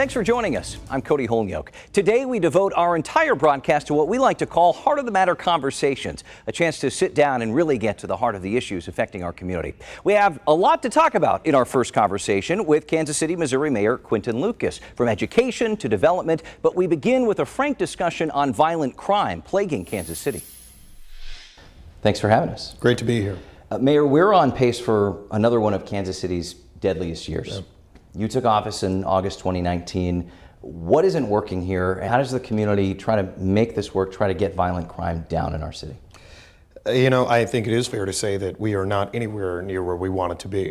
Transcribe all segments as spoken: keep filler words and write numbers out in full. Thanks for joining us. I'm Cody Holyoke. Today we devote our entire broadcast to what we like to call Heart of the Matter Conversations, a chance to sit down and really get to the heart of the issues affecting our community. We have a lot to talk about in our first conversation with Kansas City, Missouri Mayor Quinton Lucas, from education to development, but we begin with a frank discussion on violent crime plaguing Kansas City. Thanks for having us. Great to be here. Uh, Mayor, we're on pace for another one of Kansas City's deadliest years. Yeah. You took office in August twenty nineteen. What isn't working here? How does the community try to make this work, try to get violent crime down in our city? You know, I think it is fair to say that we are not anywhere near where we want it to be.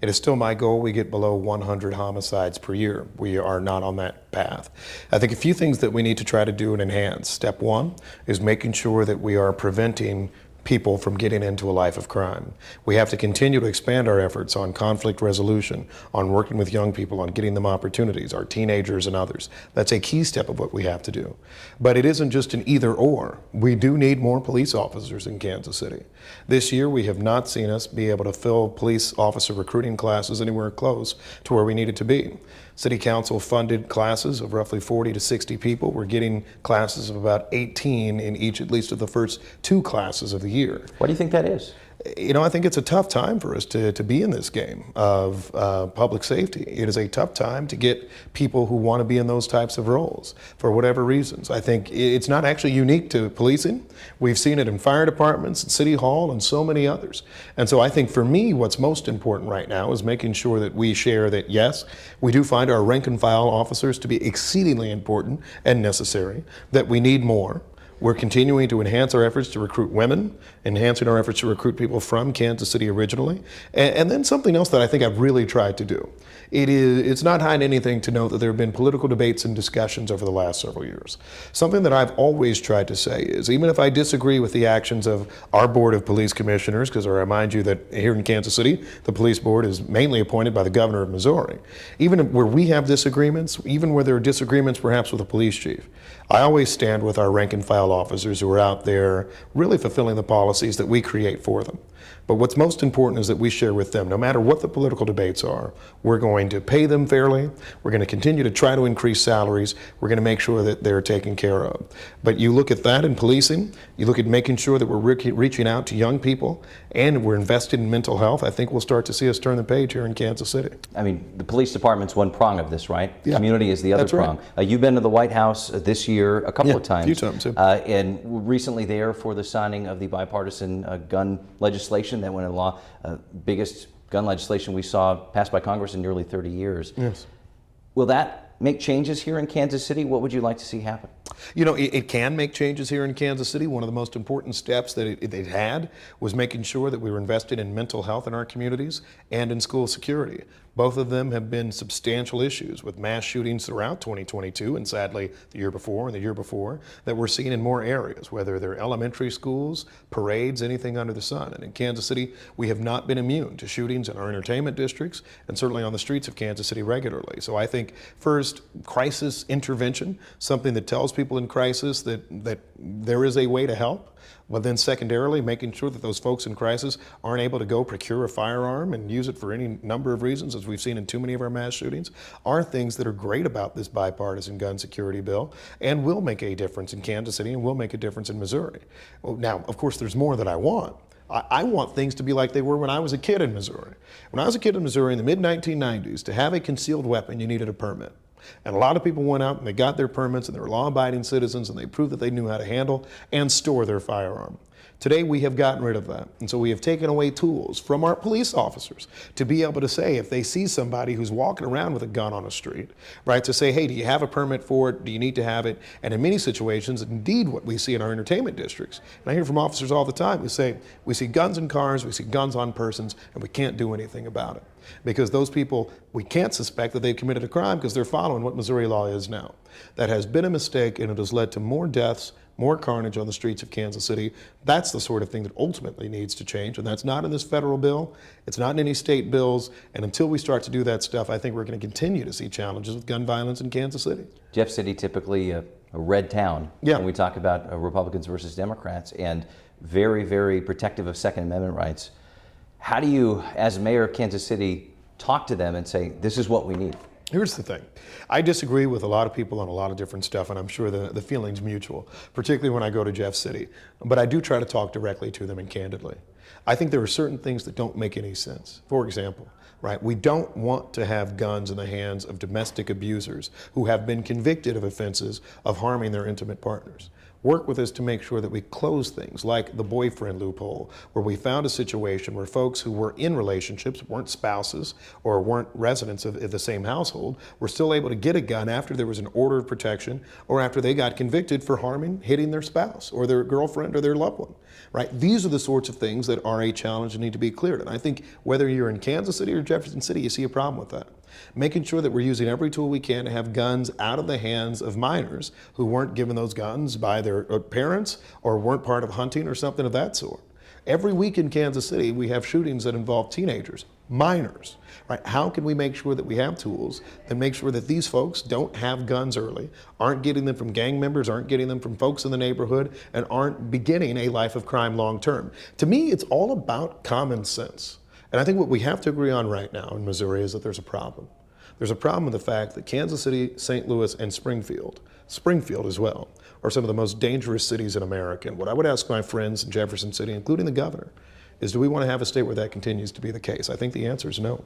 It is still my goal we get below one hundred homicides per year. We are not on that path. I think a few things that we need to try to do and enhance. Step one is making sure that we are preventing people from getting into a life of crime. We have to continue to expand our efforts on conflict resolution, on working with young people, on getting them opportunities, our teenagers and others. That's a key step of what we have to do. But it isn't just an either or. We do need more police officers in Kansas City. This year we have not seen us be able to fill police officer recruiting classes anywhere close to where we needed to be. City Council funded classes of roughly forty to sixty people. We're getting classes of about eighteen in each, at least of the first two classes of the year. Year. What do you think that is? You know, I think it's a tough time for us to, to be in this game of uh, public safety. It is a tough time to get people who want to be in those types of roles for whatever reasons. I think it's not actually unique to policing. We've seen it in fire departments, in City Hall, and so many others. And so I think for me, what's most important right now is making sure that we share that, yes, we do find our rank and file officers to be exceedingly important and necessary, that we need more. We're continuing to enhance our efforts to recruit women, enhancing our efforts to recruit people from Kansas City originally. And, and then something else that I think I've really tried to do. It is, it's not hiding anything to note that there have been political debates and discussions over the last several years. Something that I've always tried to say is, even if I disagree with the actions of our Board of Police Commissioners, because I remind you that here in Kansas City, the police board is mainly appointed by the governor of Missouri. Even where we have disagreements, even where there are disagreements perhaps with the police chief, I always stand with our rank and file officers who are out there really fulfilling the policies that we create for them. But what's most important is that we share with them, no matter what the political debates are, we're going to pay them fairly, we're going to continue to try to increase salaries, we're going to make sure that they're taken care of. But you look at that in policing, you look at making sure that we're re- reaching out to young people, and we're invested in mental health, I think we'll start to see us turn the page here in Kansas City. I mean, the police department's one prong of this, right? Yeah. Community is the other That's prong. Right. Uh, you've been to the White House this year a couple yeah, of times. A few times, yeah. uh, And recently there for the signing of the bipartisan uh, gun legislation that went into law, uh, biggest gun legislation we saw passed by Congress in nearly thirty years. Yes. Will that make changes here in Kansas City? What would you like to see happen? You know, it, it can make changes here in Kansas City. One of the most important steps that it, it had was making sure that we were invested in mental health in our communities and in school security. Both of them have been substantial issues with mass shootings throughout twenty twenty-two and sadly the year before and the year before that we're seeing in more areas, whether they're elementary schools, parades, anything under the sun. And in Kansas City, we have not been immune to shootings in our entertainment districts and certainly on the streets of Kansas City regularly. So I think first, crisis intervention, something that tells people in crisis that, that there is a way to help. But then secondarily, making sure that those folks in crisis aren't able to go procure a firearm and use it for any number of reasons, as we've seen in too many of our mass shootings, are things that are great about this bipartisan gun security bill and will make a difference in Kansas City and will make a difference in Missouri. Well, now, of course, there's more that I want. I want things to be like they were when I was a kid in Missouri. When I was a kid in Missouri in the mid nineteen nineties, to have a concealed weapon, you needed a permit. And a lot of people went out and they got their permits and they were law-abiding citizens and they proved that they knew how to handle and store their firearm. Today we have gotten rid of that. And so we have taken away tools from our police officers to be able to say, if they see somebody who's walking around with a gun on a street, right, to say, hey, do you have a permit for it? Do you need to have it? And in many situations, indeed what we see in our entertainment districts, and I hear from officers all the time who say, we see guns in cars, we see guns on persons, and we can't do anything about it. Because those people, we can't suspect that they've committed a crime because they're following what Missouri law is now. That has been a mistake and it has led to more deaths, more carnage on the streets of Kansas City. That's the sort of thing that ultimately needs to change, and that's not in this federal bill, it's not in any state bills, and until we start to do that stuff, I think we're going to continue to see challenges with gun violence in Kansas City. Jeff City, typically a, a red town, yeah. When we talk about uh, Republicans versus Democrats, and very, very protective of Second Amendment rights. How do you, as mayor of Kansas City, talk to them and say, this is what we need? Here's the thing. I disagree with a lot of people on a lot of different stuff, and I'm sure the, the feeling's mutual, particularly when I go to Jeff City. But I do try to talk directly to them and candidly. I think there are certain things that don't make any sense. For example, right, we don't want to have guns in the hands of domestic abusers who have been convicted of offenses of harming their intimate partners. Work with us to make sure that we close things like the boyfriend loophole, where we found a situation where folks who were in relationships, weren't spouses or weren't residents of, of the same household, were still able to get a gun after there was an order of protection or after they got convicted for harming, hitting their spouse or their girlfriend or their loved one, right? These are the sorts of things that are a challenge and need to be cleared. And I think whether you're in Kansas City or Jefferson City, you see a problem with that. Making sure that we're using every tool we can to have guns out of the hands of minors who weren't given those guns by their parents or weren't part of hunting or something of that sort. Every week in Kansas City, we have shootings that involve teenagers, minors, right? How can we make sure that we have tools that make sure that these folks don't have guns early, aren't getting them from gang members, aren't getting them from folks in the neighborhood, and aren't beginning a life of crime long term? To me, it's all about common sense. And I think what we have to agree on right now in Missouri is that there's a problem. There's a problem with the fact that Kansas City, Saint Louis, and Springfield, Springfield as well, are some of the most dangerous cities in America. And what I would ask my friends in Jefferson City, including the governor, is do we want to have a state where that continues to be the case? I think the answer is no.